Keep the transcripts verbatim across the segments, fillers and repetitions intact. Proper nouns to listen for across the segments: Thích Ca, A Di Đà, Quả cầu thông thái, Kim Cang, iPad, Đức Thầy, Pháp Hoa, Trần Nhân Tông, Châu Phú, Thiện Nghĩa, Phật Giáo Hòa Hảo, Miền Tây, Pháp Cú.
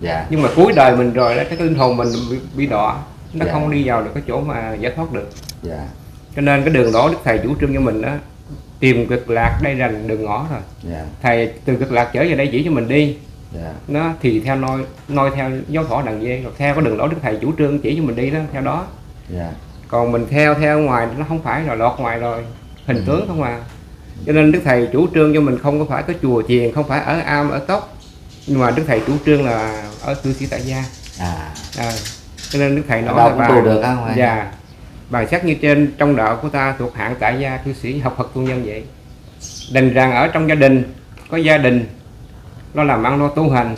Dạ. Nhưng mà cuối đời mình rồi đó, cái linh hồn mình bị, bị đọa, nó dạ. không đi vào được cái chỗ mà giải thoát được. Dạ. Cho nên cái đường đó Đức Thầy chủ trương cho mình đó, tìm cực lạc đây là đường ngõ rồi. Dạ. Thầy từ cực lạc trở về đây chỉ cho mình đi. Dạ. Nó thì theo noi noi theo giáo thọ đằng dê, rồi theo cái đường đó Đức Thầy chủ trương chỉ cho mình đi đó, theo đó. Dạ. Còn mình theo theo ngoài nó không phải là lọt ngoài rồi, hình ừ. tướng không à. Cho nên Đức Thầy chủ trương cho mình không có phải có chùa chiền, không phải ở am ở tóc, nhưng mà Đức Thầy chủ trương là ở cư sĩ tại gia. À. À. Cho nên Đức Thầy nói là bà, được không? Dạ. Bài sách như trên trong đạo của ta thuộc hạng tại gia cư sĩ học Phật tu nhân vậy. Đành rằng ở trong gia đình, có gia đình nó làm ăn nó tu hành,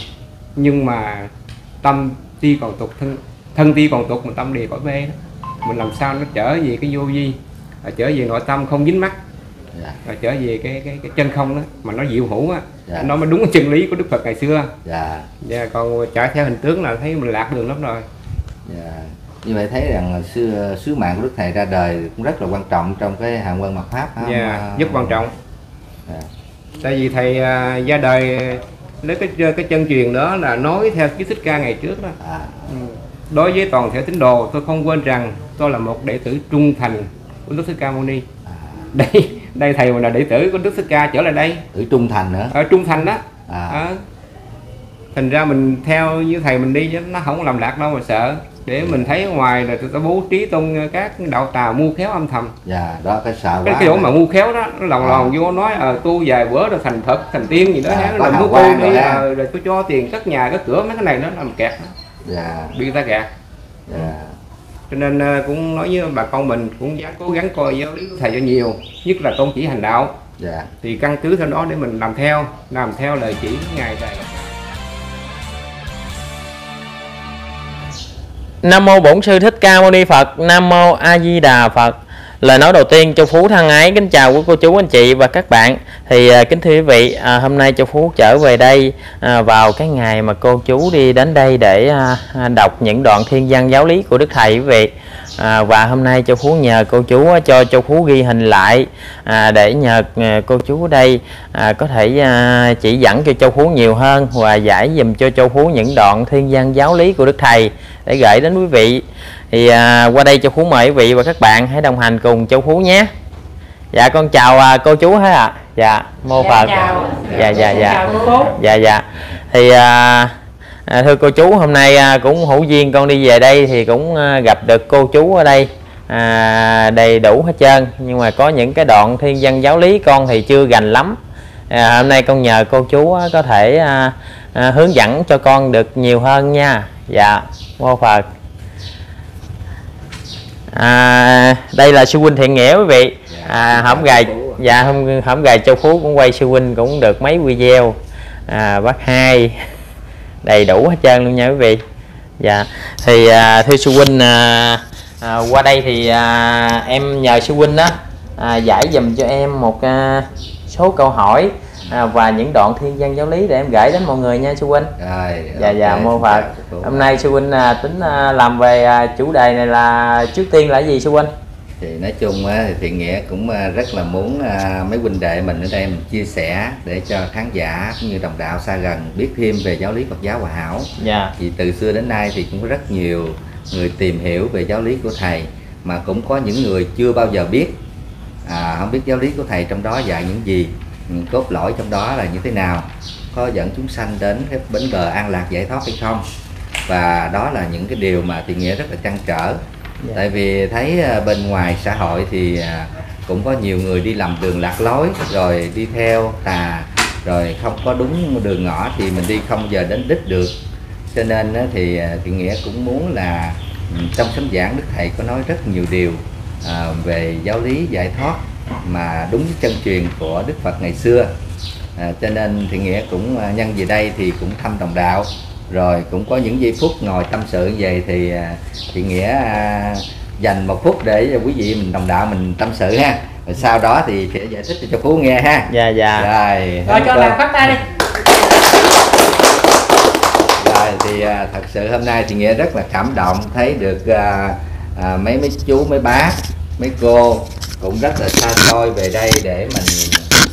nhưng mà tâm ti còn tục, thân thân ti còn tục mà tâm địa cõi mê đó. Mình làm sao nó trở về cái vô vi, trở về nội tâm không dính mắc. Dạ. Rồi trở về cái cái, cái chân không đó mà nó diệu hữu á. Dạ. Nó mới đúng chân lý của Đức Phật ngày xưa. Dạ. Dạ, còn chạy theo hình tướng là thấy mình lạc đường lắm rồi. Dạ. Như vậy thấy rằng sứ, sứ mạng của Đức Thầy ra đời cũng rất là quan trọng trong cái hàm quan mật pháp. Dạ, rất quan trọng. Dạ. Tại vì Thầy uh, ra đời lấy cái cái chân truyền đó là nói theo cái Thích Ca ngày trước đó. À. Ừ. Đối với toàn thể tín đồ, tôi không quên rằng tôi là một đệ tử trung thành của Đức Thích Ca Mâu Ni. À. Đây đây Thầy là đệ tử của Đức Thích Ca trở lại đây. Ở trung thành nữa. Ở trung thành đó. À. À. Thành ra mình theo như Thầy mình đi chứ nó không làm lạc đâu mà sợ. Để ừ. mình thấy ngoài là ta bố trí tôn các đạo tà mưu khéo âm thầm. Dạ, đó cái sợ quá. Cái cái chỗ mà mưu khéo đó, nó lòng à. lòng vô nói ờ à, tu vài bữa rồi thành Phật, thành tiên gì đó, à, nó làm nó tu đi rồi, rồi tôi cho tiền cất nhà, cất cửa mấy cái này nó làm kẹt đó. Dạ, bị người ta gạt. Dạ. Cho nên cũng nói với bà con mình cũng dám cố gắng coi giáo lý của Thầy cho nhiều, nhất là tôn chỉ hành đạo. Dạ. Thì căn cứ theo đó để mình làm theo, làm theo lời chỉ Ngài Thầy. Nam mô Bổn Sư Thích Ca Mâu Ni Phật. Nam mô A Di Đà Phật. Lời nói đầu tiên Châu Phú thân ái kính chào quý cô chú anh chị và các bạn. Thì à, kính thưa quý vị, à, hôm nay Châu Phú trở về đây à, vào cái ngày mà cô chú đi đến đây để à, đọc những đoạn thiên văn giáo lý của Đức Thầy quý vị. À, và hôm nay Châu Phú nhờ cô chú cho Châu Phú ghi hình lại à, để nhờ cô chú ở đây à, có thể à, chỉ dẫn cho Châu Phú nhiều hơn và giải dùm cho Châu Phú những đoạn thiên văn giáo lý của Đức Thầy để gửi đến quý vị. Thì à, qua đây Châu Phú mời quý vị và các bạn hãy đồng hành cùng Châu Phú nhé. Dạ con chào à, cô chú hết ạ. À. Dạ mô dạ, Phật. Chào. Dạ dạ dạ. Chào, dạ dạ. Thì à, À, thưa cô chú, hôm nay à, cũng hữu duyên con đi về đây thì cũng à, gặp được cô chú ở đây à, đầy đủ hết trơn. Nhưng mà có những cái đoạn thiên văn giáo lý con thì chưa gành lắm à, hôm nay con nhờ cô chú á, có thể à, à, hướng dẫn cho con được nhiều hơn nha. Dạ, mô Phật. à, Đây là sư huynh Thiện Nghĩa quý vị à, hổng gài, dạ, hổng, hổng gài Châu Phú cũng quay sư huynh cũng được mấy video à, bác hai đầy đủ hết trơn luôn nha quý vị. Dạ thì à, thưa sư huynh à, à, qua đây thì à, em nhờ sư huynh đó à, giải dùm cho em một à, số câu hỏi à, và những đoạn thiên văn giáo lý để em gửi đến mọi người nha sư huynh. Rồi, dạ okay, dạ mô Phật. Hôm nay sư huynh à, tính à, làm về à, chủ đề này là trước tiên là gì sư huynh? Thì nói chung thì Thiện Nghĩa cũng rất là muốn mấy huynh đệ mình ở đây mình chia sẻ để cho khán giả cũng như đồng đạo xa gần biết thêm về giáo lý Phật giáo Hòa Hảo. Dạ. Vì từ xưa đến nay thì cũng có rất nhiều người tìm hiểu về giáo lý của Thầy, mà cũng có những người chưa bao giờ biết à, không biết giáo lý của Thầy trong đó dạy những gì, những cốt lõi trong đó là như thế nào, có dẫn chúng sanh đến cái bến bờ an lạc giải thoát hay không. Và đó là những cái điều mà Thiện Nghĩa rất là trăn trở. Dạ. Tại vì thấy bên ngoài xã hội thì cũng có nhiều người đi làm đường lạc lối, rồi đi theo tà, rồi không có đúng đường ngõ thì mình đi không giờ đến đích được. Cho nên thì Thiện Nghĩa cũng muốn là trong sấm giảng Đức Thầy có nói rất nhiều điều về giáo lý giải thoát mà đúng chân truyền của Đức Phật ngày xưa. Cho nên Thiện Nghĩa cũng nhân về đây thì cũng thăm đồng đạo, rồi cũng có những giây phút ngồi tâm sự như vậy thì Thiện Nghĩa dành một phút để quý vị mình đồng đạo mình tâm sự ha. Rồi sau đó thì sẽ giải thích cho Phú nghe ha. Dạ dạ. Rồi, rồi cho làm bắt tay đi. Rồi thì thật sự hôm nay Thiện Nghĩa rất là cảm động thấy được à, mấy mấy chú mấy bác mấy cô cũng rất là xa xôi về đây để mình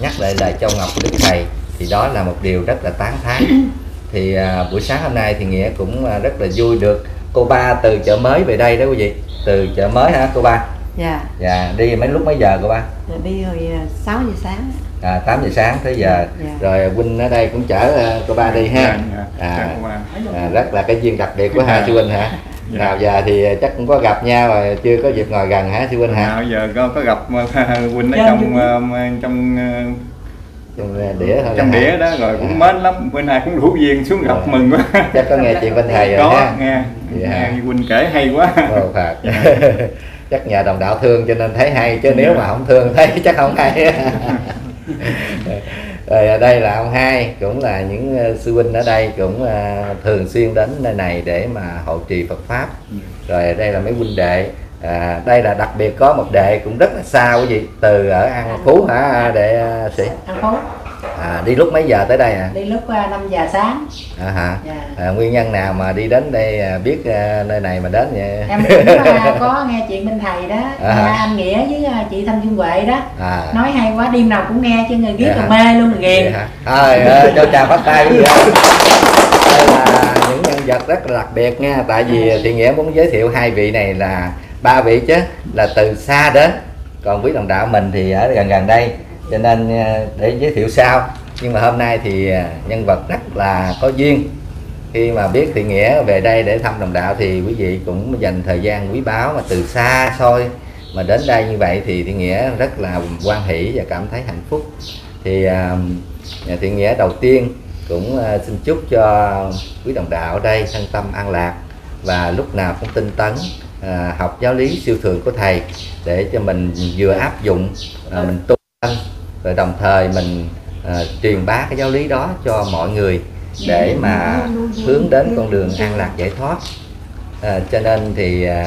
nhắc lại lời Châu Ngọc của Đức Thầy, thì đó là một điều rất là tán thán. Thì à, buổi sáng hôm nay thì Nghĩa cũng à, rất là vui được cô Ba từ chợ mới về đây đó quý vị. Từ chợ mới hả cô Ba? Dạ. Dạ, đi mấy lúc mấy giờ cô Ba? Dạ, đi hồi sáu giờ sáng. À, tám giờ sáng tới giờ. Dạ. Rồi Huynh ở đây cũng chở uh, cô Ba đi ha. À, à, rất là cái duyên đặc biệt của hai sư Huynh hả? Dạ. Nào giờ thì chắc cũng có gặp nhau rồi, chưa có dịp ngồi gần hả sư Huynh hả? Nào giờ có, có gặp Huynh ở dạ, trong uh, trong uh, đĩa thôi, trong đĩa đó rồi cũng mến lắm. Bên này cũng đủ duyên xuống gặp ừ. mừng quá. Chắc có nghe chuyện bên thầy rồi ha. Nghe, yeah. nghe Huynh kể hay quá. Ồ, Phật. Yeah. Chắc nhà đồng đạo thương cho nên thấy hay, chứ yeah. nếu mà không thương thấy chắc không hay. Rồi ở đây là ông Hai, cũng là những sư huynh ở đây cũng thường xuyên đến nơi này để mà hộ trì Phật Pháp. Rồi ở đây là mấy huynh đệ. À, đây là đặc biệt có một đệ cũng rất là xa quý vị, từ ở An Phú hả đệ sĩ? An Phú. À, đi lúc mấy giờ tới đây à? Đi lúc năm giờ sáng. À, hả? Dạ. À, nguyên nhân nào mà đi đến đây biết nơi này mà đến vậy? Em cũng có nghe chuyện bên thầy đó, à, anh Nghĩa với chị Thanh Trung Huệ đó, à, nói hay quá, đêm nào cũng nghe chứ người biết là mê luôn, người ghiền. Thôi cho trà bắt tay quý vị. Đây là những nhân vật rất là đặc biệt nha, tại vì Thiện Nghĩa muốn giới thiệu hai vị này là ba vị chứ là từ xa đến, còn quý đồng đạo mình thì ở gần gần đây cho nên để giới thiệu sau. Nhưng mà hôm nay thì nhân vật rất là có duyên, khi mà biết Thiện Nghĩa về đây để thăm đồng đạo thì quý vị cũng dành thời gian quý báu mà từ xa xôi mà đến đây như vậy thì Thiện Nghĩa rất là hoan hỷ và cảm thấy hạnh phúc. Thì Thiện Nghĩa đầu tiên cũng xin chúc cho quý đồng đạo ở đây thân tâm an lạc và lúc nào cũng tinh tấn, à, học giáo lý siêu thường của thầy để cho mình vừa áp dụng, à, mình tu tâm, rồi đồng thời mình à, truyền bá cái giáo lý đó cho mọi người để mà hướng đến con đường an lạc giải thoát. À, cho nên thì à,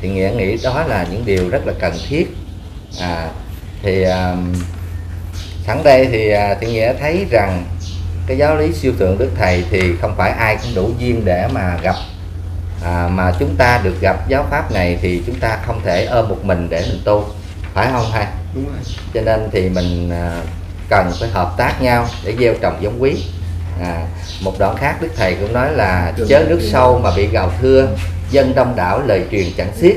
Thiện Nghĩa nghĩ đó là những điều rất là cần thiết. À, thì à, sẵn đây thì à, Thiện Nghĩa thấy rằng cái giáo lý siêu thường Đức Thầy thì không phải ai cũng đủ duyên để mà gặp. À, mà chúng ta được gặp giáo pháp này thì chúng ta không thể ôm một mình để mình tu, phải không thầy? Đúng rồi. Cho nên thì mình à, cần phải hợp tác nhau để gieo trồng giống quý. À, một đoạn khác Đức Thầy cũng nói là đúng chớ nước sâu mà bị gào thưa, dân đông đảo lời truyền chẳng xiết.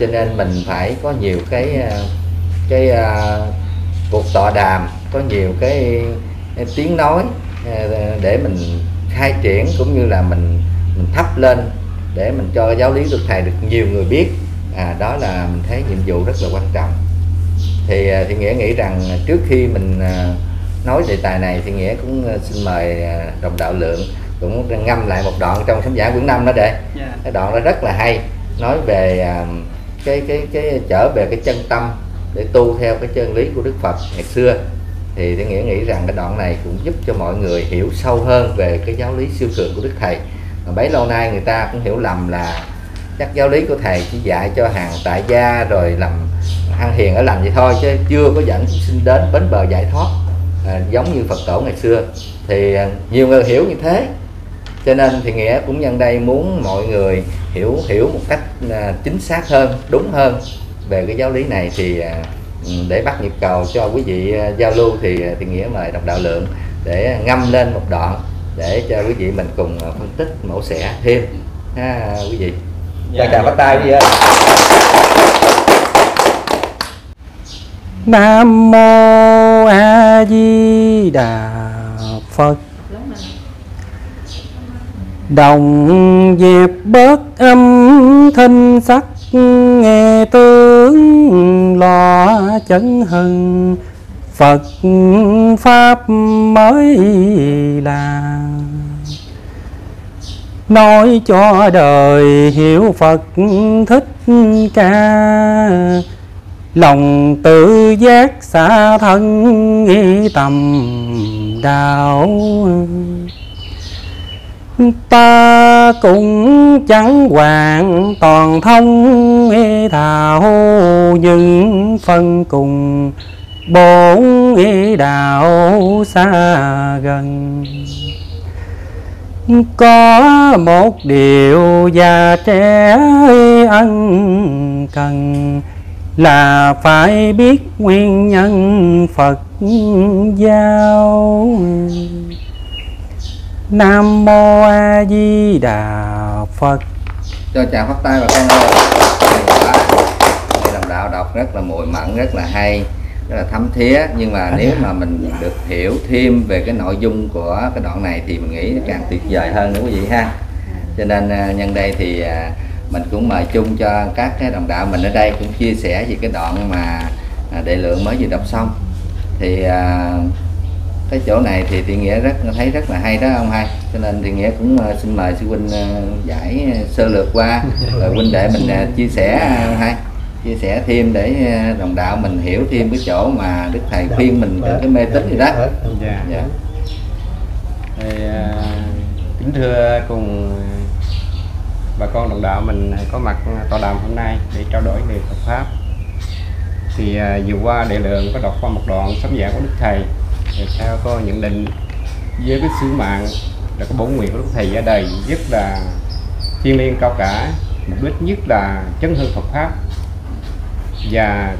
Cho nên mình phải có nhiều cái cái à, cuộc tọa đàm, có nhiều cái, cái tiếng nói để mình khai triển cũng như là mình mình thắp lên để mình cho giáo lý được thầy được nhiều người biết. À, đó là mình thấy nhiệm vụ rất là quan trọng. Thì thì Nghĩa nghĩ rằng trước khi mình nói đề tài này thì Nghĩa cũng xin mời đồng đạo Lượng cũng ngâm lại một đoạn trong Sám Giảng quyển năm đó để yeah. cái đoạn đó rất là hay, nói về cái cái cái trở về cái chân tâm để tu theo cái chân lý của Đức Phật ngày xưa. Thì thì Nghĩa nghĩ rằng cái đoạn này cũng giúp cho mọi người hiểu sâu hơn về cái giáo lý siêu cường của Đức Thầy. Bấy lâu nay người ta cũng hiểu lầm là chắc giáo lý của thầy chỉ dạy cho hàng tại gia rồi làm ăn hiền ở lành vậy thôi, chứ chưa có dẫn sinh đến bến bờ giải thoát, à, giống như Phật tổ ngày xưa. Thì nhiều người hiểu như thế, cho nên thì Nghĩa cũng nhân đây muốn mọi người hiểu hiểu một cách chính xác hơn, đúng hơn về cái giáo lý này. Thì để bắt nhịp cầu cho quý vị giao lưu thì thì Nghĩa mời đồng đạo Lượng để ngâm lên một đoạn để cho quý vị mình cùng phân tích mẫu xẻ thêm ha quý vị. Dạ, chào bắt tay quý vị ơi. Nam mô A Di Đà Phật. Đồng dẹp bớt âm thanh sắc, nghe tướng lo chấn hưng, Phật Pháp mới là nói cho đời hiểu Phật Thích Ca. Lòng tự giác xa thân nghĩ tầm đạo, ta cũng chẳng hoàn toàn thông thạo những phân cùng bốn ý đạo xa gần. Có một điều già trẻ ân cần là phải biết nguyên nhân Phật giáo. Nam Mô A Di Đà Phật. Cho chào phát tay bà con ơi. Làm đạo đọc rất là mùi mặn, rất là hay, rất là thấm thía. Nhưng mà nếu mà mình được hiểu thêm về cái nội dung của cái đoạn này thì mình nghĩ càng tuyệt vời hơn nữa quý vị ha. Cho nên nhân đây thì mình cũng mời chung cho các cái đồng đạo mình ở đây cũng chia sẻ về cái đoạn mà Đệ Lượng mới vừa đọc xong. Thì cái chỗ này thì Thiện Nghĩa rất thấy rất là hay đó ông hai, cho nên Thiện Nghĩa cũng xin mời sư huynh giải sơ lược qua rồi huynh để mình chia sẻ ông hai, chia sẻ thêm để đồng đạo mình hiểu thêm cái chỗ mà Đức Thầy khuyên mình từ cái mê tín gì đó. Dạ. Dạ. Thì, kính thưa cùng bà con đồng đạo mình có mặt tọa đàm hôm nay để trao đổi về Phật pháp. Thì vừa qua Đệ Lượng có đọc qua một đoạn sấm giảng của Đức Thầy. Thì sao có nhận định với cái sứ mạng là cái bổn nguyện của Đức Thầy ra đời rất là thiêng liêng cao cả, mục đích nhất là chấn hương Phật pháp và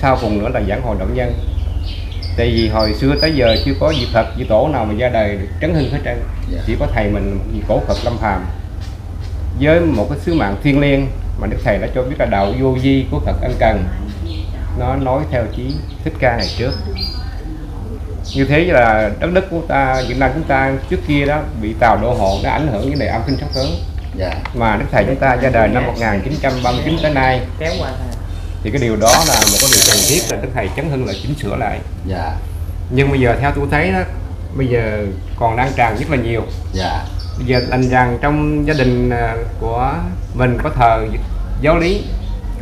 sau cùng nữa là giảng hồi động nhân. Tại vì hồi xưa tới giờ chưa có vị Phật, vị Tổ nào mà ra đời được chấn hương hết trơn, chỉ có Thầy mình vị cổ Phật lâm phàm với một cái sứ mạng thiêng liêng mà Đức Thầy đã cho biết là đạo vô vi của Phật ân cần, nó nói theo chí Thích Ca ngày trước. Như thế là đất nước của ta, Việt Nam chúng ta trước kia đó bị Tàu đô hộ đã ảnh hưởng với đề âm kinh sắc tướng. Dạ. Mà Đức Thầy chúng ta ra đời năm một nghìn chín trăm ba mươi chín tới nay. Thì cái điều đó là một cái điều cần thiết là Đức Thầy chấn hưng lại, chỉnh sửa lại. Dạ. Nhưng bây giờ theo tôi thấy đó, bây giờ còn đang tràn rất là nhiều. Dạ. Bây giờ anh rằng trong gia đình của mình có thờ giáo lý,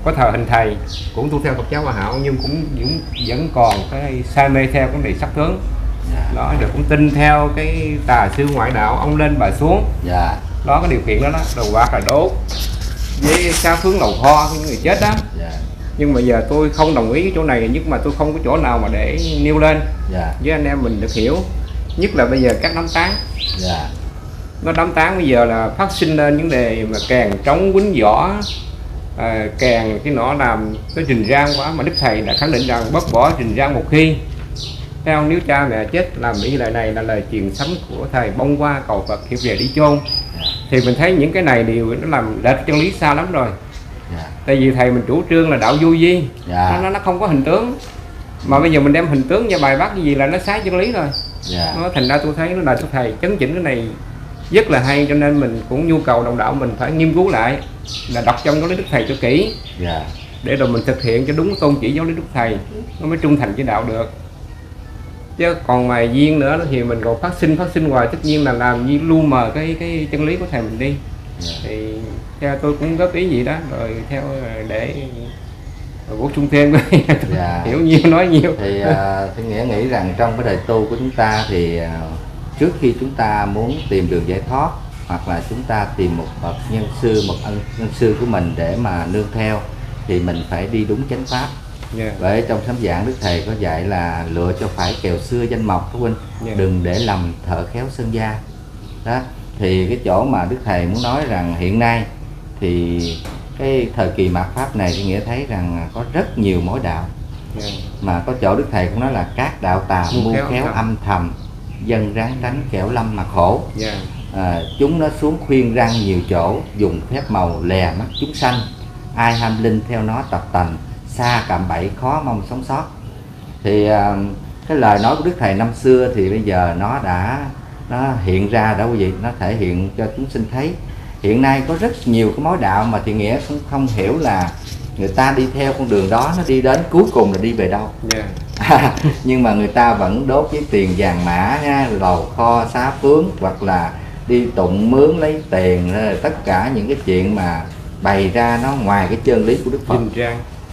có thờ hình thầy, cũng tu theo Phật giáo Hòa Hảo, nhưng cũng vẫn, vẫn còn cái say mê theo vấn đề sắc tướng. Yeah. Đó, rồi cũng tin theo cái tà sư ngoại đạo, ông lên bà xuống. Yeah. Đó, cái điều kiện đó đó, đầu quạt là đốt với xa phương lầu kho của những người chết đó. Yeah. Nhưng mà giờ tôi không đồng ý cái chỗ này, nhưng mà tôi không có chỗ nào mà để nêu lên. Yeah. Với anh em mình được hiểu, nhất là bây giờ các đám táng. Yeah. Nó đám táng bây giờ là phát sinh lên những đề mà càng trống quýnh võ. À, càng cái nó làm cái trình rang quá mà Đức Thầy đã khẳng định rằng bớt bỏ trình rang một khi. Theo nếu cha mẹ chết làm ý lời này là lời truyền sấm của Thầy, bông qua cầu Phật khi về đi chôn. Thì mình thấy những cái này đều nó làm lệch chân lý xa lắm rồi. Tại vì Thầy mình chủ trương là đạo vô vi, nó, nó không có hình tướng. Mà bây giờ mình đem hình tướng và bài bác cái gì là nó sai chân lý rồi. Nó thành ra tôi thấy nó là Thầy chấn chỉnh cái này rất là hay, cho nên mình cũng nhu cầu đồng đạo mình phải nghiên cứu lại, là đọc trong giáo lý Đức Thầy cho kỹ. Yeah. Để rồi mình thực hiện cho đúng tôn chỉ giáo lý Đức Thầy, nó mới trung thành với đạo được. Chứ còn ngoài duyên nữa thì mình còn phát sinh phát sinh hoài, tất nhiên là làm như lu mờ cái cái chân lý của Thầy mình đi. Yeah. Thì theo tôi cũng góp ý gì đó rồi theo để bổ sung thêm. Yeah. Hiểu nhiều nói nhiều. Thì uh, tôi nghĩa nghĩ rằng trong cái đời tu của chúng ta thì uh... trước khi chúng ta muốn tìm đường giải thoát hoặc là chúng ta tìm một bậc nhân sư, một ân nhân sư của mình để mà nương theo thì mình phải đi đúng chánh pháp. Yeah. Bởi trong sấm giảng Đức Thầy có dạy là lựa cho phải kèo xưa danh mộc của huynh. Yeah. Đừng để lầm thợ khéo sơn gia. Đó thì cái chỗ mà Đức Thầy muốn nói rằng hiện nay thì cái thời kỳ mạt pháp này thì nghĩa thấy rằng có rất nhiều mối đạo. Yeah. Mà có chỗ Đức Thầy cũng nói là các đạo tà muôn khéo, khéo âm thầm, dân ráng đánh kẻo lâm mà khổ. Yeah. À, chúng nó xuống khuyên răng nhiều chỗ, dùng phép màu lè mắt chúng sanh, ai ham linh theo nó tập tành, xa cạm bẫy khó mong sống sót. Thì à, cái lời nói của Đức Thầy năm xưa thì bây giờ nó đã nó hiện ra đó quý vị, nó thể hiện cho chúng sinh thấy. Hiện nay có rất nhiều cái mối đạo mà Thiện Nghĩa cũng không hiểu là người ta đi theo con đường đó nó đi đến cuối cùng là đi về đâu. Yeah. À, nhưng mà người ta vẫn đốt với tiền vàng mã ha, lầu kho xá phướng, hoặc là đi tụng mướn lấy tiền, tất cả những cái chuyện mà bày ra nó ngoài cái chân lý của Đức Phật.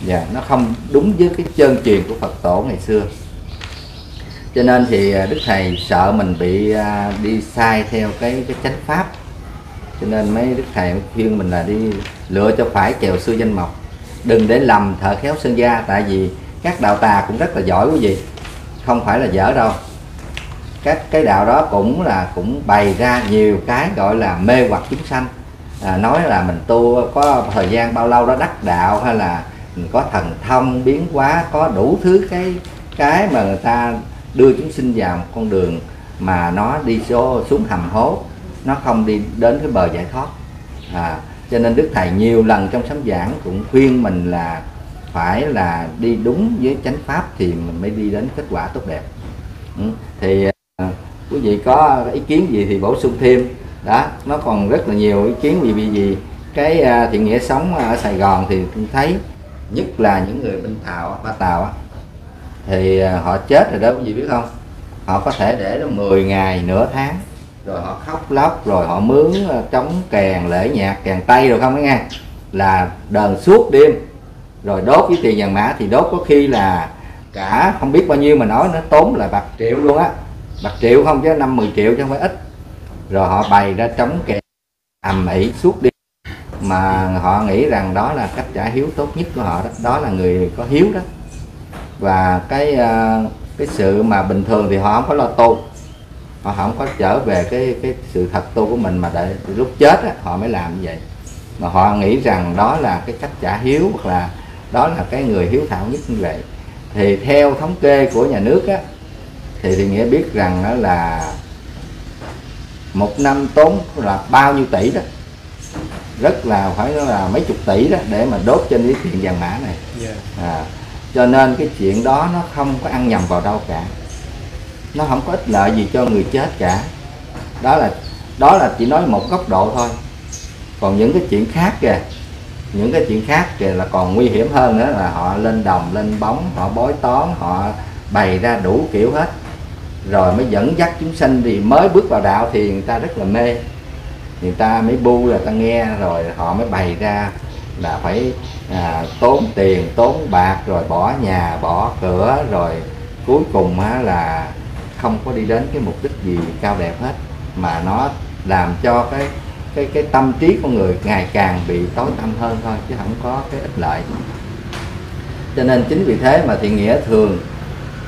Dạ, nó không đúng với cái chân truyền của Phật Tổ ngày xưa. Cho nên thì Đức Thầy sợ mình bị đi sai theo cái, cái chánh pháp, cho nên mấy Đức Thầy khuyên mình là đi lựa cho phải kèo xưa danh mộc, đừng để lầm thợ khéo sơn gia. Tại vì các đạo tà cũng rất là giỏi quý vị, không phải là dở đâu. Các cái đạo đó cũng là cũng bày ra nhiều cái gọi là mê hoặc chúng sanh, à, nói là mình tu có thời gian bao lâu đó đắc đạo, hay là mình có thần thông biến hóa, có đủ thứ cái cái mà người ta đưa chúng sinh vào con đường mà nó đi số xuống hầm hố, nó không đi đến cái bờ giải thoát. À, cho nên Đức Thầy nhiều lần trong sấm giảng cũng khuyên mình là phải là đi đúng với chánh pháp thì mình mới đi đến kết quả tốt đẹp. Ừ. Thì à, quý vị có ý kiến gì thì bổ sung thêm đó. Nó còn rất là nhiều ý kiến vì vì gì cái à, Thiện Nghĩa sống ở Sài Gòn thì cũng thấy, nhất là những người bên Tàu, Ba Tàu thì à, họ chết rồi đó quý vị biết không, họ có thể để đó mười ngày nửa tháng rồi họ khóc lóc, rồi họ mướn trống kèn, lễ nhạc, kèn tây rồi không nghe, là đờn suốt đêm, rồi đốt với tiền vàng mã thì đốt có khi là cả không biết bao nhiêu, mà nói nó tốn là bạc triệu luôn á, bạc triệu không chứ năm mười triệu chứ không phải ít. Rồi họ bày ra trống kèn ầm ĩ suốt đêm mà họ nghĩ rằng đó là cách trả hiếu tốt nhất của họ đó, đó là người có hiếu đó. Và cái cái sự mà bình thường thì họ không có lo tu, họ không có trở về cái cái sự thật tu của mình, mà đợi lúc chết á, họ mới làm như vậy, mà họ nghĩ rằng đó là cái cách trả hiếu, hoặc là đó là cái người hiếu thảo nhất như vậy. Thì theo thống kê của nhà nước á, thì thì nghĩa biết rằng đó là một năm tốn là bao nhiêu tỷ đó, rất là phải nói là mấy chục tỷ đó để mà đốt trên cái tiền vàng mã này. À, cho nên cái chuyện đó nó không có ăn nhầm vào đâu cả, nó không có ích lợi gì cho người chết cả. Đó là đó là chỉ nói một góc độ thôi, còn những cái chuyện khác kìa, những cái chuyện khác kìa là còn nguy hiểm hơn nữa, là họ lên đồng lên bóng, họ bói toán, họ bày ra đủ kiểu hết, rồi mới dẫn dắt chúng sinh. Thì mới bước vào đạo thì người ta rất là mê, người ta mới bu là ta nghe, rồi họ mới bày ra là phải à, tốn tiền tốn bạc, rồi bỏ nhà bỏ cửa, rồi cuối cùng á, là không có đi đến cái mục đích gì cao đẹp hết, mà nó làm cho cái cái cái tâm trí của người ngày càng bị tối tăm hơn thôi, chứ không có cái ích lợi. Cho nên chính vì thế mà Thiện Nghĩa thường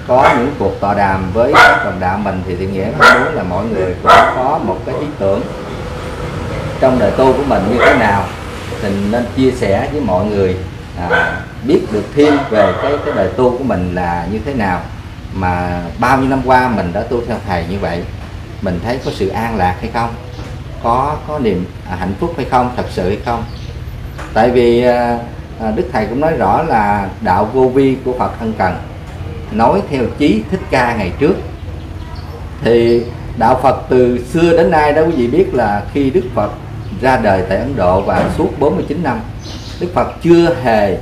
có những cuộc tọa đàm với các đồng đạo mình, thì Thiện Nghĩa mong muốn là mọi người cũng có một cái ý tưởng trong đời tu của mình như thế nào, thì nên chia sẻ với mọi người à, biết được thêm về cái cái đời tu của mình là như thế nào, mà bao nhiêu năm qua mình đã tu theo thầy như vậy, mình thấy có sự an lạc hay không, có có niềm à, hạnh phúc hay không, thật sự hay không. Tại vì à, Đức Thầy cũng nói rõ là đạo vô vi của Phật ân cần, nói theo chí Thích Ca ngày trước. Thì đạo Phật từ xưa đến nay đó quý vị biết là khi Đức Phật ra đời tại Ấn Độ, và suốt bốn mươi chín năm Đức Phật chưa hề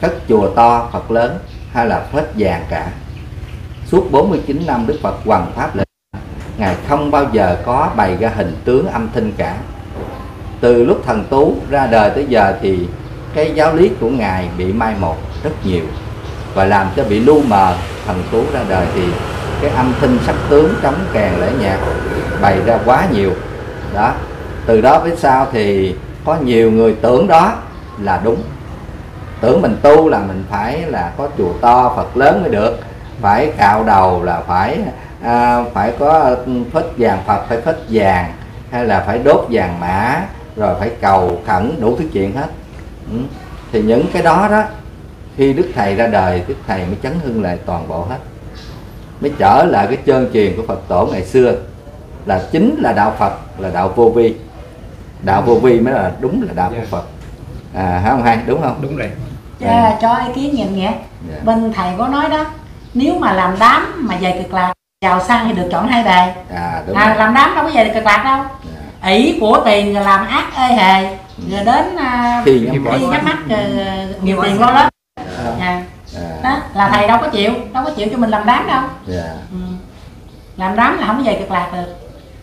cất chùa to Phật lớn hay là phết vàng cả. Suốt bốn mươi chín năm Đức Phật hoằng pháp lễ, Ngài không bao giờ có bày ra hình tướng âm thanh cả. Từ lúc Thần Tú ra đời tới giờ thì cái giáo lý của Ngài bị mai một rất nhiều, và làm cho bị lu mờ. Thần Tú ra đời thì cái âm thanh sắc tướng trống kèn lễ nhạc bày ra quá nhiều đó. Từ đó với sau thì có nhiều người tưởng đó là đúng, tưởng mình tu là mình phải là có chùa to Phật lớn mới được, phải cạo đầu là phải à, phải có phết vàng Phật, phải phết vàng, hay là phải đốt vàng mã, rồi phải cầu khẩn đủ thứ chuyện hết. Ừ. Thì những cái đó đó khi Đức Thầy ra đời, Đức Thầy mới chấn hưng lại toàn bộ hết, mới trở lại cái chân truyền của Phật tổ ngày xưa, là chính là đạo Phật, là đạo vô vi. Đạo vô vi mới là đúng là đạo của Phật. À, hả ông Hai, đúng không? Đúng rồi. À, cho ý kiến nhận nghĩa. Yeah. Bên thầy có nói đó, nếu mà làm đám mà về cực lạc, giàu sang thì được chọn hai đề. À, đúng à, làm đám đâu có về cực lạc đâu. Yeah. Ý của tiền là làm ác ê hề, rồi đến uh, khi nhắm mắt nhiều tiền lo lắm. À, đó là thầy đâu có chịu, đâu có chịu cho mình làm đám đâu. Yeah. Ừ. Làm đám là không có về cực lạc được.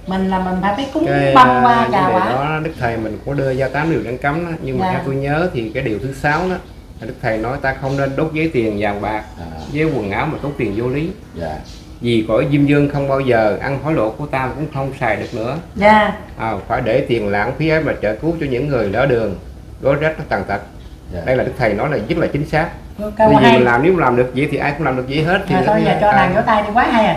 Mình là mình phải phải cúng băng qua trà quả đó. Đức Thầy mình có đưa ra tám điều đáng cấm đó, nhưng mà theo tôi nhớ thì cái điều thứ sáu đó, Đức Thầy nói ta không nên đốt giấy tiền vàng bạc à. với quần áo mà tốn tiền vô lý. Dạ. Vì cõi diêm dương không bao giờ ăn hối lộ của ta cũng không xài được nữa. Dạ. À, phải để tiền lãng phí ấy mà trợ cứu cho những người lỡ đường, đối rách tàn tật. Dạ. Đây là Đức Thầy nói là rất là chính xác. Câu vì hay. Mình làm, nếu mà làm được vậy thì ai cũng làm được vậy hết. Thì à, thôi giờ cho nàng vỗ tay đi, quá hay à.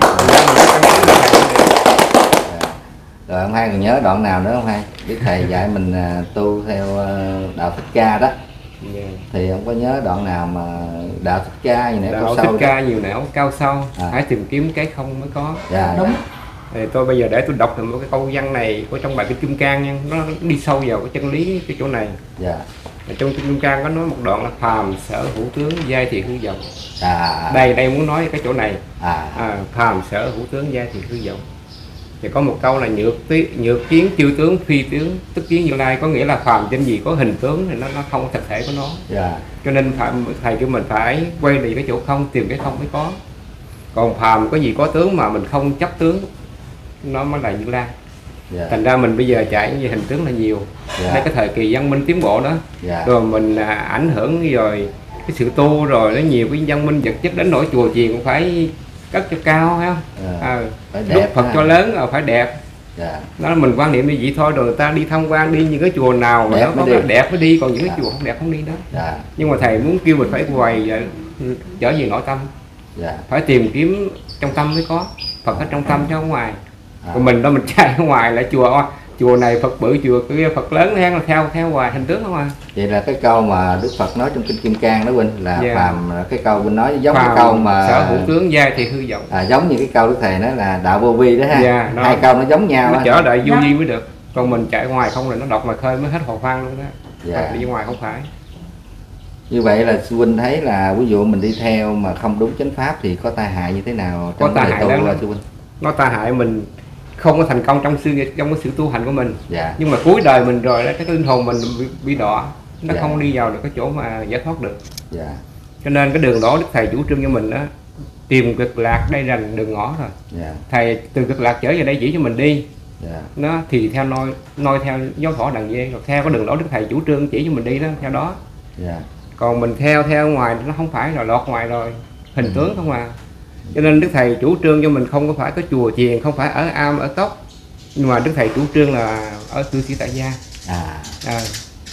Rồi ông Hai còn nhớ đoạn nào nữa không Hai? Đức Thầy dạy mình uh, tu theo uh, đạo Thích Ca đó. Yeah. Thì không có nhớ đoạn nào mà đạo Thích Ca gì nãy cao sâu. Đạo Thích Ca nhiều nẻo cao sâu. À. Hãy tìm kiếm cái không mới có. Dạ, đúng. Dạ. Thì tôi bây giờ để tôi đọc được một cái câu văn này của trong bài cái Kim Cang nha, nó đi sâu vào cái chân lý cái chỗ này. Dạ. Yeah. Trong Kim Cang có nói một đoạn là phàm sở hữu tướng giai thì hư vọng. À. Đây đây muốn nói cái chỗ này. À. À, phàm sở hữu tướng giai thì hư vọng. Thì có một câu là nhược tí, nhược kiến chiêu tướng phi tướng tức kiến Như Lai, có nghĩa là phàm trên gì có hình tướng thì nó nó không có thực thể của nó. Yeah. Cho nên phải, thầy kêu mình phải quay đi cái chỗ không, tìm cái không mới có. Còn phàm có gì có tướng mà mình không chấp tướng, nó mới là Như Lai. Yeah. Thành ra mình bây giờ chạy về hình tướng là nhiều. Yeah. Đấy, cái thời kỳ văn minh tiến bộ đó. Yeah. Rồi mình à, ảnh hưởng rồi cái sự tu rồi nó nhiều cái văn minh vật chất đến nỗi chùa chiền cũng phải cất cho cao, phải không? Yeah. À, phải đẹp, Đức Phật ha. Cho lớn là phải đẹp. Yeah. Đó là mình quan niệm như vậy thôi, rồi người ta đi tham quan đi những cái chùa nào mà nó có cái đẹp mới đi, còn những yeah. cái chùa không đẹp không đi đó. Yeah. Nhưng mà thầy muốn kêu mình phải quay trở về nội tâm. Yeah. Phải tìm kiếm trong tâm mới có Phật, hết trong tâm chứ không ngoài. À. Còn mình đó mình chạy ở ngoài là chùa chùa này Phật bự, chùa kia Phật lớn, theo theo theo hoài hình tướng không à. Vậy là cái câu mà Đức Phật nói trong kinh Kim Cang đó huynh là yeah. phàm, cái câu huynh nói giống phàm, cái câu mà sở hữu tướng giai thì hư vọng. À, giống như cái câu Đức Thầy nói là đạo vô vi đó ha. Yeah, hai câu nó giống nhau. Nó trở lại vô vi mới được. Còn mình chạy ngoài không là nó đọc mà khơi mới hết hồ hoang luôn đó. Yeah. Đi ngoài không phải. Như vậy là huynh thấy là ví dụ mình đi theo mà không đúng chánh pháp thì có tai hại như thế nào trong đời tu là sư huynh? Nó tai hại mình không có thành công trong sự trong cái sự tu hành của mình. Dạ. Nhưng mà cuối đời mình rồi đó, cái linh hồn mình bị, bị đọa, nó dạ. không đi vào được cái chỗ mà giải thoát được. Dạ. Cho nên cái đường đó Đức Thầy chủ trương cho mình đó, tìm cực lạc đây rành đường ngõ rồi. Dạ. Thầy từ cực lạc trở về đây chỉ cho mình đi. Dạ. Nó thì theo noi noi theo giáo thọ đằng dê, rồi theo cái đường đó Đức Thầy chủ trương chỉ cho mình đi đó theo đó. Dạ. Còn mình theo theo ngoài nó không phải là lọt ngoài rồi hình ừ. tướng không à. Cho nên Đức Thầy chủ trương cho mình không có phải có chùa chiền, không phải ở am, ở tóc. Nhưng mà Đức Thầy chủ trương là ở cư sĩ tại gia. À. À.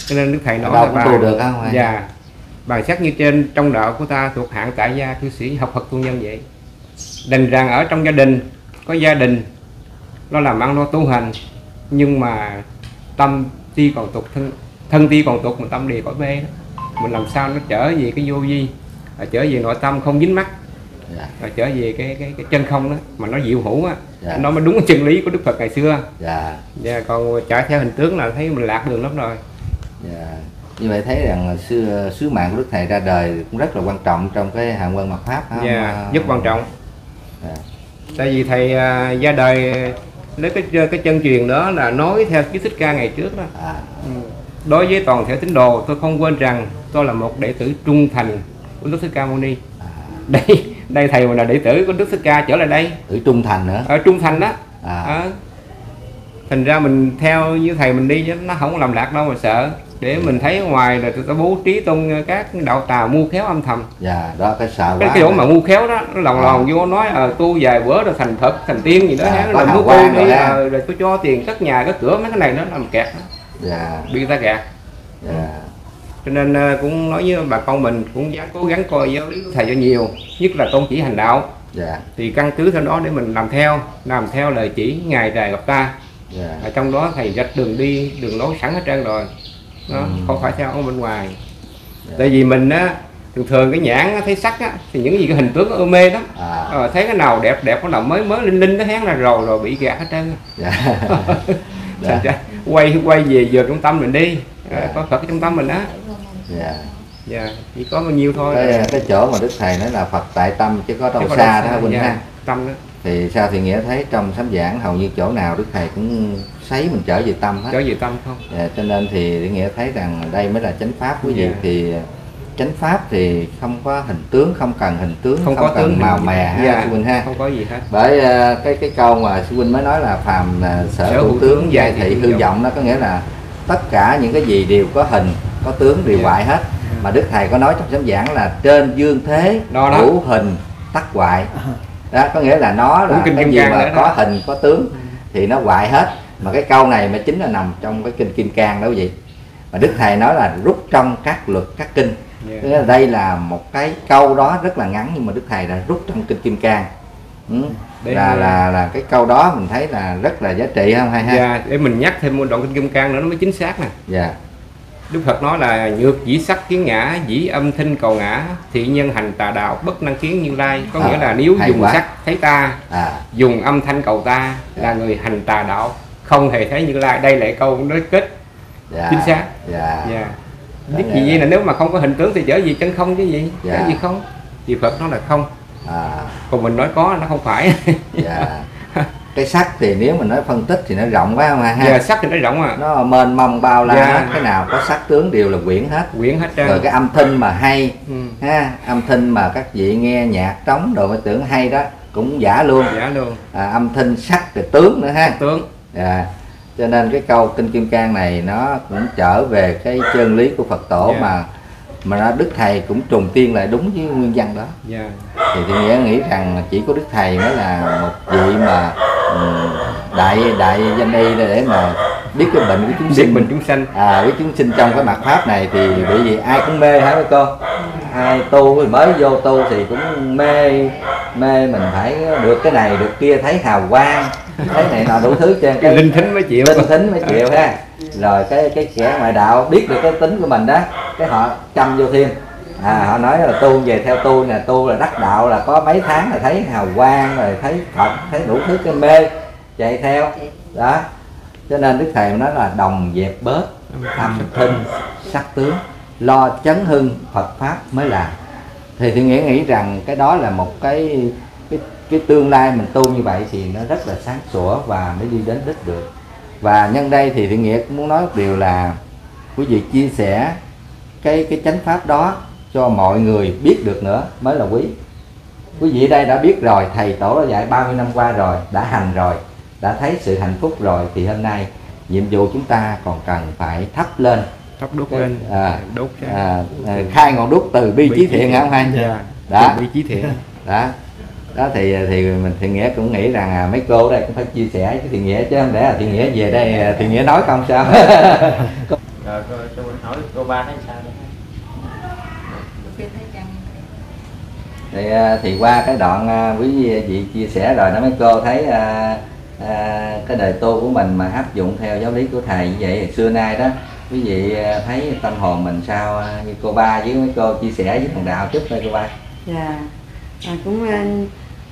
Cho nên Đức Thầy nói là bàn, được không, dạ, bàn sắc như trên trong đạo của ta thuộc hạng tại gia cư sĩ học Phật tu nhân vậy. Đành rằng ở trong gia đình, có gia đình, nó làm ăn, nó tu hành. Nhưng mà tâm ti còn tục, thân, thân ti còn tục mà tâm địa cõi bê đó. Mình làm sao nó trở về cái vô vi, trở về nội tâm không dính mắc. Yeah. Rồi trở về cái, cái cái chân không đó mà nó diệu hữu á, yeah. nó mới đúng chân lý của Đức Phật ngày xưa. Dạ. Yeah. Yeah, còn chạy theo hình tướng là thấy mình lạc đường lắm rồi. Yeah. Như vậy thấy rằng sứ sứ mạng của Đức Thầy ra đời cũng rất là quan trọng trong cái hàm quan mặt pháp. Dạ. Yeah. Rất quan trọng. Yeah. Tại vì thầy uh, ra đời lấy cái cái chân truyền đó là nói theo kiến Thích Ca ngày trước đó. À. Đối với toàn thể tín đồ, tôi không quên rằng tôi là một đệ tử trung thành của Đức Thích Ca Mâu Ni. À. Đây. Đây thầy mình là đệ tử của Đức Thích Ca trở lại đây. Ở Trung Thành nữa. Ở Trung Thành đó. À. À. Thành ra mình theo như thầy mình đi chứ nó không làm lạc đâu mà sợ. Để ừ. mình thấy ngoài là tụi ta bố trí tôn các đạo tà mưu khéo âm thầm. Dạ, đó cái sợ cái chỗ mà mưu khéo đó, nó lòng à. lòng vô nói ờ à, tu vài bữa rồi thành Phật, thành tiên gì đó, à, nó làm quan đi rồi, rồi tôi cho tiền cất nhà cất cửa mấy cái này nó làm kẹt đó. Dạ. Bị ta kẹt. Dạ. Cho nên cũng nói với bà con mình cũng dám cố gắng coi giáo lý của thầy cho nhiều, nhất là tôn chỉ hành đạo. Dạ. Thì căn cứ theo đó để mình làm theo, làm theo lời chỉ ngày trời gặp ta. Dạ. Ở trong đó thầy rạch đường đi, đường lối sẵn hết trơn rồi. Đó, ừ. không phải theo ở bên ngoài. Dạ. Tại vì mình á, thường thường cái nhãn thấy sắc á, thì những gì cái hình tướng ôm mê đó. À. Ờ, thấy cái nào đẹp đẹp, cái nào mới mới linh linh nó hén là rồi rồi bị gạt hết trơn. Dạ. Dạ. Dạ. Quay quay về giờ trung tâm mình đi, dạ. có Phật trung tâm mình á. Dạ. Dạ, chỉ có bao nhiêu thôi. Cái, cái chỗ mà Đức Thầy nói là Phật tại tâm chứ có đâu có xa đó Quỳnh. Dạ. Ha. Tâm đó. Thì sao thì nghĩa thấy trong sám giảng hầu như chỗ nào Đức Thầy cũng sấy mình trở về tâm hết. Trở về tâm không? Dạ, cho nên thì nghĩa thấy rằng đây mới là chánh pháp quý vị. Dạ. Thì chánh pháp thì không có hình tướng, không cần hình tướng, không, không có cần màu mè ha. Dạ. Quỳnh ha. Không có gì hết. Bởi uh, cái cái câu mà sư Quỳnh mới nói là phàm uh, sở hữu tướng giai thị hư vọng, nó có nghĩa là tất cả những cái gì đều có hình, có tướng điều hoại hết. Mà Đức Thầy có nói trong sám giảng là trên dương thế hữu hình tắc hoại. Đó, có nghĩa là nó là cái gì mà có hình, có tướng thì nó hoại hết. Mà cái câu này mà chính là nằm trong cái kinh Kim Cang đó quý vị. Mà Đức Thầy nói là rút trong các luật, các kinh. Nghĩa là đây là một cái câu đó rất là ngắn nhưng mà Đức Thầy đã rút trong kinh Kim Cang. Ừ. Là, là là cái câu đó mình thấy là rất là giá trị không hay ha. Dạ, để mình nhắc thêm một đoạn kinh Kim Cang nữa nó mới chính xác nè. Dạ. Đức Phật nói là nhược dĩ sắc kiến ngã, dĩ âm thanh cầu ngã, thị nhân hành tà đạo, bất năng kiến Như Lai. Có à, nghĩa là nếu dùng quá. sắc thấy ta, à. dùng âm thanh cầu ta là người hành tà đạo, không hề thấy Như Lai. Đây là câu nói kết dạ. chính xác. Dạ. Dạ. Đức gì vậy là nếu mà không có hình tướng thì trở gì chân không chứ gì? Dạ. Cái gì không? Thì Phật nói là không. À. Còn mình nói có nó không phải. Dạ. Cái sắc thì nếu mình nói phân tích thì nó rộng quá không ha? Dạ, sắc thì nó rộng à. Nó mênh mông bao la dạ. hết, cái nào có sắc tướng đều là quyển hết. Quyển hết trơn. Rồi cái âm thanh mà hay, ừ. ha, âm thanh mà các vị nghe nhạc trống đồ mới tưởng hay đó cũng giả luôn. Giả luôn. À, âm thanh sắc thì tướng nữa ha. Tướng. Dạ. Cho nên cái câu kinh Kim Cang này nó cũng trở về cái chân lý của Phật tổ yeah. mà mà nó Đức Thầy cũng trùng tiên lại đúng với nguyên văn đó. Yeah. Thì Thiện Nghĩa nghĩ rằng chỉ có Đức Thầy mới là một vị mà đại đại danh y để mà biết cái bệnh của chúng sinh, bệnh chúng sanh. À, với chúng sinh trong cái mặt pháp này thì bởi vì ai cũng mê hả mấy cô? Ai tu thì mới vô tu thì cũng mê mê mình phải được cái này được kia, thấy hào quang, thấy này nọ đủ thứ trên cái linh thính mới chịu, linh thính mới chịu ha. Rồi cái cái kẻ ngoại đạo biết được cái tính của mình đó, cái họ chăm vô thiên. À, họ nói là tu về theo tu nè, tu là đắc đạo là có mấy tháng là thấy hào quang, rồi thấy Phật, thấy đủ thứ, cái mê chạy theo đó. Cho nên Đức Thầy nói là đồng dẹp bớt âm thanh sắc tướng, lo chấn hưng Phật pháp mới làm. Thì Thiện Nghĩa nghĩ rằng cái đó là một cái cái cái tương lai mình tu như vậy thì nó rất là sáng sủa và mới đi đến đích được. Và nhân đây thì Thiện Nghĩa cũng muốn nói một điều là quý vị chia sẻ cái cái chánh pháp đó cho mọi người biết được nữa mới là quý. Quý vị đây đã biết rồi, thầy tổ đã dạy ba mươi năm qua rồi, đã hành rồi, đã thấy sự hạnh phúc rồi, thì hôm nay nhiệm vụ chúng ta còn cần phải thắp lên, thắp đốt cái, lên, à, đốt à, khai ngọn đuốc từ bi trí thiện hả ông hai? Dạ, đó. Bi trí thiện. Đó. Đó thì thì mình Thiện Nghĩa cũng nghĩ rằng à, mấy cô đây cũng phải chia sẻ với Thiện Nghĩa chứ không để là Thiện Nghĩa về đây Thiện Nghĩa nói không sao. Rồi cho mình hỏi cô ba thấy sao đây? Thì, thì qua cái đoạn quý vị chia sẻ rồi đó mấy cô thấy à, à, cái đời tu của mình mà áp dụng theo giáo lý của thầy như vậy xưa nay đó, quý vị thấy tâm hồn mình sao? Như cô ba với mấy cô chia sẻ với thằng đạo chút thôi cô ba. Dạ à, cũng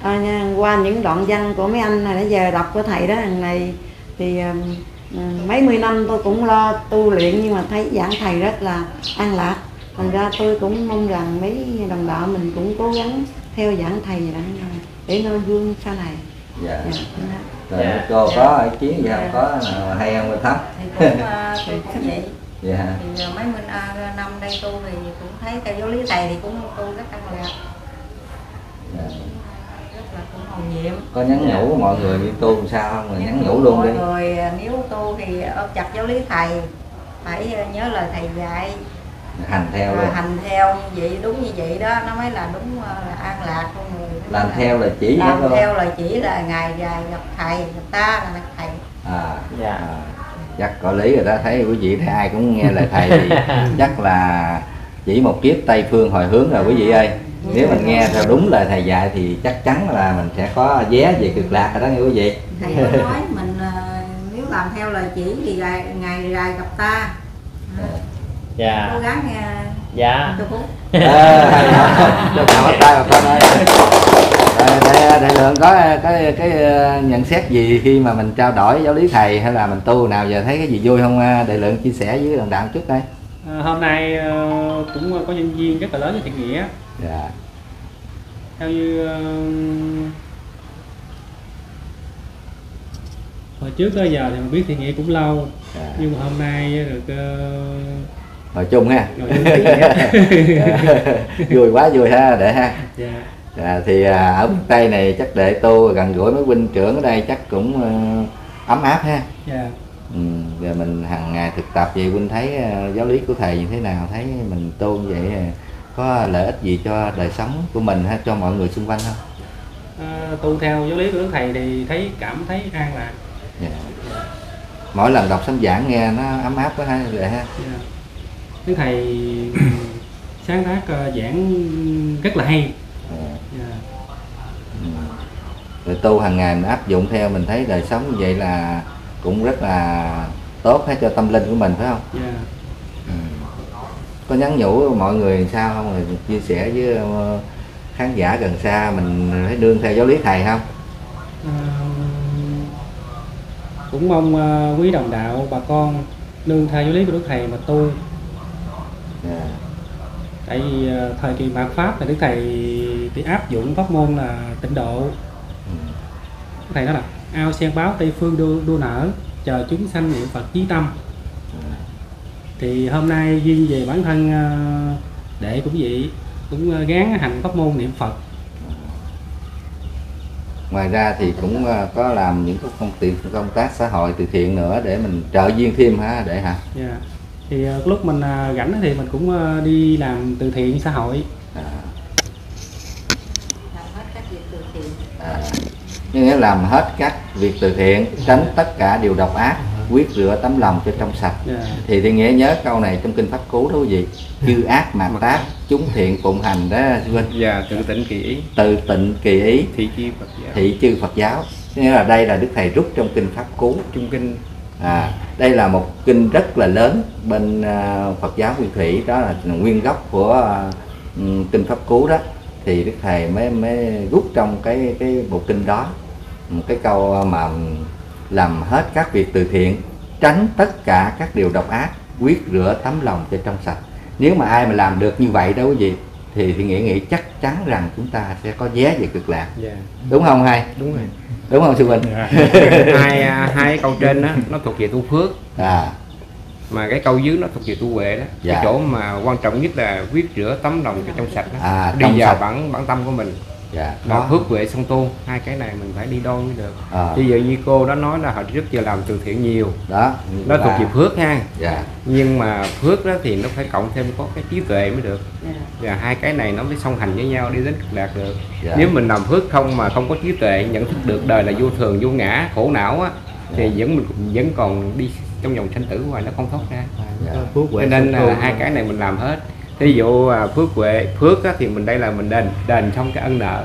à, qua những đoạn văn của mấy anh này nãy giờ đọc của thầy đó, thằng này thì à, mấy mươi năm tôi cũng lo tu luyện nhưng mà thấy giảng thầy rất là an lạc. Thành ra tôi cũng mong rằng mấy đồng đạo mình cũng cố gắng theo giảng thầy vậy đó, để noi gương sau này. Dạ. Dạ. Rồi cô có ý kiến gì không? Có hay không? Thấm. Thì cũng, tôi cũng vậy. Dạ. Thì mấy mình, à, năm đây tu thì cũng thấy cái giáo lý thầy thì cũng tu rất an lạc. Dạ. Rất là cũng hồn nhiệm. Có nhắn nhủ dạ. mọi người đi tu làm sao không? Rồi nhắn nhủ luôn mọi đi. Mọi người nếu tu thì ôm chặt giáo lý thầy, phải nhớ lời thầy dạy. Hành theo rồi, hành theo như vậy, đúng như vậy đó nó mới là đúng là an lạc con người. Làm theo là chỉ làm theo là chỉ là ngày dài gặp thầy gặp ta là gặp thầy. À, dạ. à, chắc có lý rồi đó, thấy quý vị thì ai cũng nghe lời thầy thì chắc là chỉ một kiếp Tây phương hồi hướng rồi quý vị ơi. Nếu mình nghe theo đúng lời thầy dạy thì chắc chắn là mình sẽ có vé về cực lạc rồi đó nghe quý vị. Thầy có nói mình nếu làm theo lời chỉ thì ngày, ngày dài gặp ta. À. Dạ. Cố gắng nghe. Dạ. Cho đại lượng có cái cái nhận xét gì khi mà mình trao đổi giáo lý thầy hay là mình tu nào giờ thấy cái gì vui không? Đại lượng chia sẻ với đồng đạo trước đây. À, hôm nay uh, cũng có nhân viên rất là lớn với Thiện Nghĩa. Dạ. Theo như uh, hồi trước tới giờ thì mình biết Thiện Nghĩa cũng lâu à. Nhưng mà hôm nay được uh... ngồi chung ha, ngồi chung vui quá vui ha để ha dạ. à, thì à, ở miền Tây này chắc đệ tu gần gũi mấy huynh trưởng ở đây chắc cũng uh, ấm áp ha dạ. ừ, rồi mình hàng ngày thực tập vậy huynh thấy uh, giáo lý của thầy như thế nào, thấy mình tu như vậy uh, có lợi ích gì cho đời sống của mình ha, cho mọi người xung quanh không? À, tu theo giáo lý của thầy thì thấy cảm thấy an lạc. Yeah. Yeah. Mỗi lần đọc sấm giảng nghe nó ấm áp quá ha vậy ha. Yeah. Đức thầy sáng tác uh, giảng rất là hay. Yeah. Yeah. Yeah. Rồi tu hàng ngày mình áp dụng theo mình thấy đời sống như vậy là cũng rất là tốt hết cho tâm linh của mình phải không? Yeah. Yeah. có nhắn nhủ mọi người sao không, rồi chia sẻ với khán giả gần xa mình phải đương theo giáo lý thầy không? À, cũng mong quý đồng đạo bà con nương theo giáo lý của Đức Thầy mà tu. Yeah. Tại vì thời kỳ mạt pháp thì Đức Thầy thì áp dụng pháp môn là tịnh độ. Đức Thầy nói là ao sen báo tây phương đua, đua nở, chờ chúng sanh niệm Phật chí tâm. Thì hôm nay duyên về bản thân để cũng vậy, cũng gán hành pháp môn niệm Phật. Ngoài ra thì cũng có làm những công việc công tác xã hội từ thiện nữa để mình trợ duyên thêm ha, để hả? Yeah. Thì lúc mình rảnh thì mình cũng đi làm từ thiện xã hội. À. Làm hết các việc từ thiện. À. Nghĩa làm hết các việc từ thiện, tránh tất cả điều độc ác, quyết rửa tấm lòng cho trong sạch. Yeah. Thì Thiện Nghĩa nhớ câu này trong kinh Pháp Cú đó quý vị. Chư ác mạt tác, chúng thiện phụng hành đó quên. Dạ, tự tịnh kỳ ý. Tự tịnh kỳ ý. Thị chư Phật giáo. Thị chư Phật giáo. Nghĩa là đây là Đức Thầy rút trong kinh Pháp Cú. Trung kinh. À, đây là một kinh rất là lớn bên uh, Phật giáo Nguyên Thủy, đó là nguyên gốc của uh, kinh Pháp Cú đó. Thì Đức Thầy mới mới rút trong cái cái bộ kinh đó một cái câu mà làm hết các việc từ thiện, tránh tất cả các điều độc ác, quyết rửa tấm lòng cho trong sạch. Nếu mà ai mà làm được như vậy đó quý vị, thì thì nghĩ nghĩ chắc chắn rằng chúng ta sẽ có vé về cực lạc. Yeah. Đúng không hay? Đúng rồi. Đúng không sư huynh? Yeah. hai hai câu trên đó nó thuộc về tu phước. À. Mà cái câu dưới nó thuộc về tu huệ đó. Dạ. Cái chỗ mà quan trọng nhất là quyết rửa tấm lòng cho trong sạch đó. À, đi vào sạch. bản bản tâm của mình. Dạ. Đó, phước huệ song tu, hai cái này mình phải đi đôi mới được. À. Bây giờ như cô đó nói là họ rất giờ làm từ thiện nhiều. Đó, nó thuộc về phước ha. Dạ. Nhưng mà phước đó thì nó phải cộng thêm có cái trí tuệ mới được. Dạ. Và hai cái này nó mới song hành với nhau đi đến cực lạc được. Dạ. Nếu mình làm phước không mà không có trí tuệ, nhận thức được đời là vô thường, vô ngã, khổ não á, dạ, thì vẫn mình vẫn còn đi trong vòng sanh tử hoài, nó không thoát ra. Dạ. Phước huệ. Cho nên là hai cái này mình làm hết. Thí dụ phước huệ, phước á, thì mình đây là mình đền, đền xong cái ân nợ.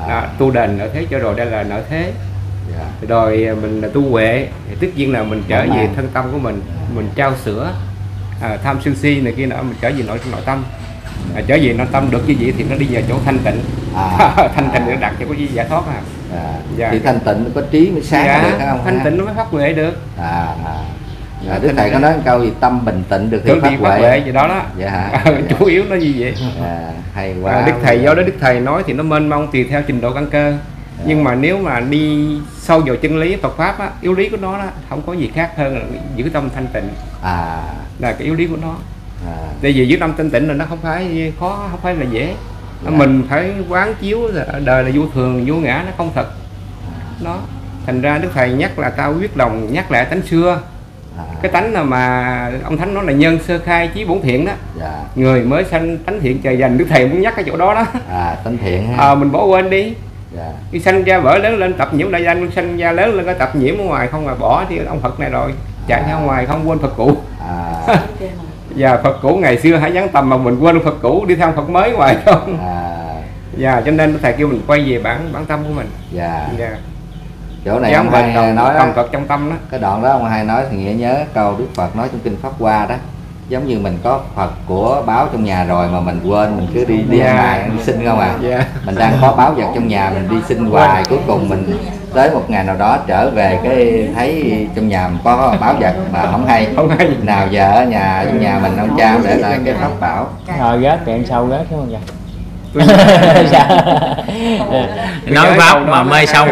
À. Đó, tu đền nợ thế cho rồi, đây là nợ thế. Yeah. Rồi mình là tu huệ, thì tất nhiên là mình trở về thân tâm của mình, mình trao sữa, à, tham sân si này kia nữa, mình trở về nội nội tâm. À, trở về nội tâm được như vậy thì nó đi vào chỗ thanh tịnh. À. Thanh tịnh để đặt cho có gì giải thoát à. À. Dạ. Thì thanh tịnh mới có trí mới sáng. Dạ. Được không? Thanh tịnh nó mới phát huệ được. À. À. Dạ, Đức Thầy có nói một câu gì tâm bình tĩnh được thì phát huệ gì đó đó. Dạ hả? Dạ. Chủ yếu nó như vậy. À, hay quá. À, Đức Thầy do đó Đức Thầy nói thì nó mênh mông tùy theo trình độ căn cơ. Dạ. Nhưng mà nếu mà đi sâu vào chân lý Phật pháp á, yếu lý của nó đó, không có gì khác hơn là giữ tâm thanh tịnh. À, là cái yếu lý của nó. À. Tại vì giữ tâm thanh tịnh là nó không phải khó, không phải là dễ. Dạ. Mình phải quán chiếu là đời là vô thường, vô ngã, nó không thật. Nó thành ra Đức Thầy nhắc là tao quyết lòng nhắc lại tánh xưa. Cái tánh mà ông Thánh nói là nhân sơ khai chí bổn thiện đó. Dạ. Người mới sanh tánh thiện trời dành. Đức Thầy muốn nhắc cái chỗ đó đó. À, tánh thiện ha. À, mình bỏ quên đi. Dạ. Khi sanh ra vỡ lớn lên tập nhiễm đại danh, sanh ra lớn lên có tập nhiễm ở ngoài không, mà bỏ thì ông Phật này rồi chạy à. ra ngoài không, quên Phật cũ. À. Và Phật cũ ngày xưa hãy dán tầm mà mình quên Phật cũ, đi theo Phật mới hoài không. À. Dạ, cho nên Đức Thầy kêu mình quay về bản bản tâm của mình. Dạ. Dạ. Chỗ này ông hay đồng, nói đồng đó, trong tâm đó. Cái đoạn đó ông hay nói thì Nghĩa nhớ câu Đức Phật nói trong kinh Pháp Hoa đó. Giống như mình có Phật của báo trong nhà rồi mà mình quên, mình cứ đi đi yeah. hoài mình xin không à. Yeah. Mình đang có báo vật trong nhà mình đi xin hoài, cuối cùng mình tới một ngày nào đó trở về cái thấy trong nhà mình có báo vật mà không hay. Không hay. Nào giờ ở nhà trong nhà mình ông cha để lại cái pháp bảo. Ờ gác tiệm sau gác đúng không vậy? Nói pháp mà mê xong.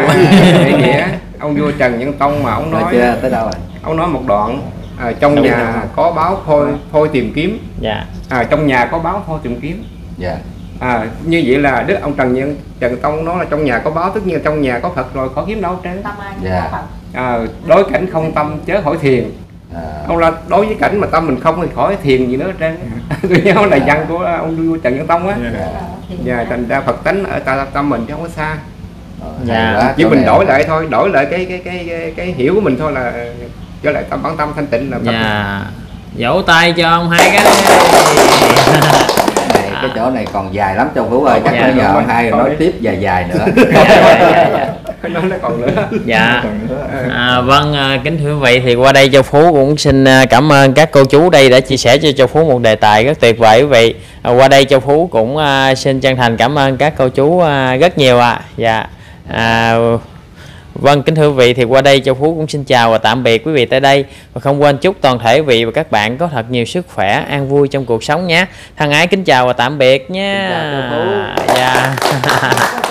Ông vua Trần Nhân Tông mà ông nói tới đâu rồi? Ông nói một đoạn à, trong Đúng nhà rồi. có báo thôi thôi tìm kiếm. Dạ. À, trong nhà có báo thôi tìm kiếm. Dạ. À, như vậy là Đức ông Trần Nhân Trần Tông nói là trong nhà có báo, tức như trong nhà có Phật rồi, khỏi kiếm đâu trơn. Dạ. À, đối cảnh không tâm chớ hỏi thiền. Ông là đối với cảnh mà tâm mình không thì khỏi thiền gì nữa trơn. Tôi nhớ là văn của ông vua Trần Nhân Tông á. Dạ, thành ra Phật tánh ở ta tâm mình chứ không có xa. Dạ. Chỉ mình đổi lại thôi, đổi lại cái cái cái cái, cái hiểu của mình thôi là trở lại tâm bản tâm thanh tịnh là Phật. Dạ. Vỗ tay cho ông hai cái. Này, cái chỗ này còn dài lắm Châu Vũ ơi, chắc bây giờ ông hai nói tiếp dài dài nữa. Dạ, dạ, dạ. nó còn nữa. Dạ còn nữa. À, vâng, kính thưa quý vị, thì qua đây Châu Phú cũng xin cảm ơn các cô chú đây đã chia sẻ cho Châu Phú một đề tài rất tuyệt vời quý vị. À, qua đây Châu Phú cũng xin chân thành cảm ơn các cô chú rất nhiều ạ. À. Dạ. À, vâng, kính thưa quý vị, thì qua đây Châu Phú cũng xin chào và tạm biệt quý vị tại đây. Và không quên chúc toàn thể quý vị và các bạn có thật nhiều sức khỏe, an vui trong cuộc sống nhé. Thân ái kính chào và tạm biệt nhé. Dạ.